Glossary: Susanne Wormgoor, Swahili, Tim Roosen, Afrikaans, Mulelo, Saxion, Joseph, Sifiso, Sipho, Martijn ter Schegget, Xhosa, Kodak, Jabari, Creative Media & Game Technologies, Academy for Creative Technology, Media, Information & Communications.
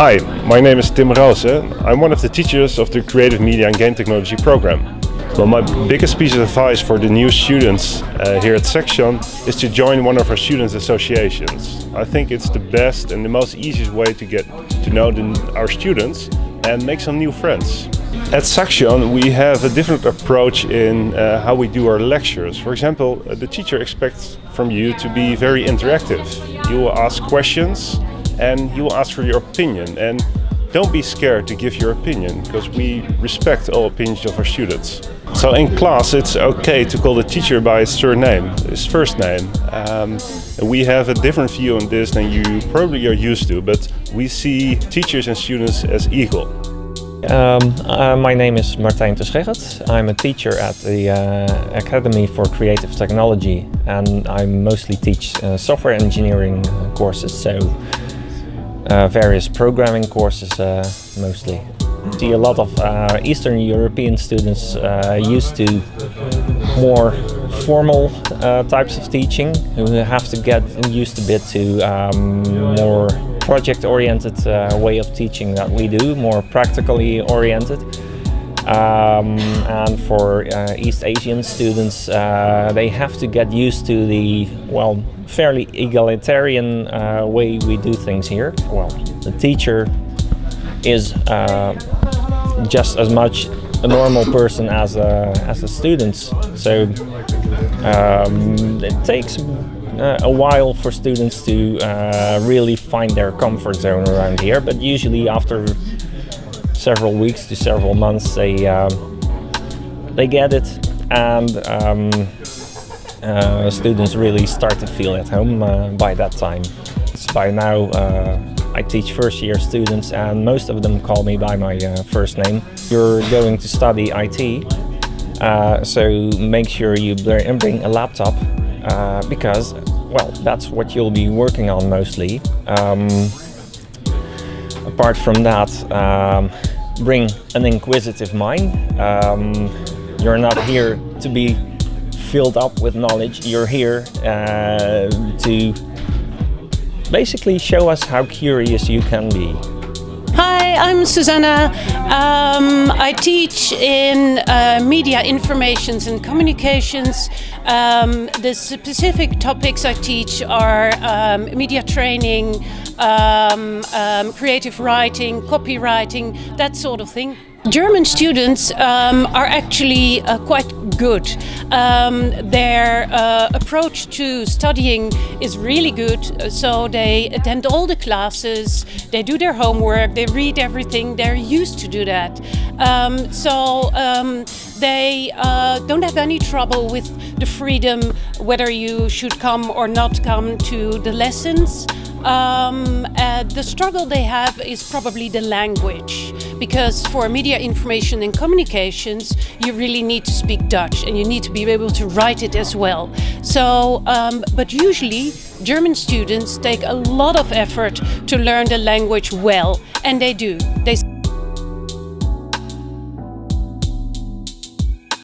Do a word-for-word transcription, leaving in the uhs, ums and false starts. Hi, my name is Tim Roosen. I'm one of the teachers of the Creative Media and Game Technology program. Well, my biggest piece of advice for the new students uh, here at Saxion is to join one of our students' associations. I think it's the best and the most easiest way to get to know the, our students and make some new friends. At Saxion we have a different approach in uh, how we do our lectures. For example, the teacher expects from you to be very interactive. You will ask questions and you will ask for your opinion, and don't be scared to give your opinion, because we respect all opinions of our students. So in class it's okay to call the teacher by his surname, his first name. Um, we have a different view on this than you probably are used to, but we see teachers and students as equal. Um, uh, my name is Martijn ter Schegget. I'm a teacher at the uh, Academy for Creative Technology, and I mostly teach uh, software engineering courses, so uh, various programming courses uh, mostly. I see a lot of uh, Eastern European students uh, used to more formal uh, types of teaching, who have to get used a bit to um, more project-oriented uh, way of teaching that we do, more practically oriented. Um, and for uh, East Asian students, uh, they have to get used to the, well, fairly egalitarian uh, way we do things here. Well, the teacher is uh, just as much a normal person as a, as the students, so um, it takes Uh, a while for students to uh, really find their comfort zone around here, but usually after several weeks to several months they uh, they get it, and um, uh, students really start to feel at home uh, by that time. So by now uh, I teach first year students, and most of them call me by my uh, first name. You're going to study I T, uh, so make sure you bring a laptop, Uh, because, well, that's what you'll be working on mostly. Um, apart from that, um, bring an inquisitive mind. Um, you're not here to be filled up with knowledge. You're here uh, to basically show us how curious you can be. Hi, I'm Susanne. Um, I teach in uh, media, informations and communications. Um, the specific topics I teach are um, media training, um, um, creative writing, copywriting, that sort of thing. German students um, are actually uh, quite good. Um, their uh, approach to studying is really good, so they attend all the classes, they do their homework, they read everything, they're used to do that. Um, so um, they uh, don't have any trouble with the freedom whether you should come or not come to the lessons. Um, uh, the struggle they have is probably the language, because for media, information and communications you really need to speak Dutch and you need to be able to write it as well. So, um, but usually German students take a lot of effort to learn the language well, and they do. They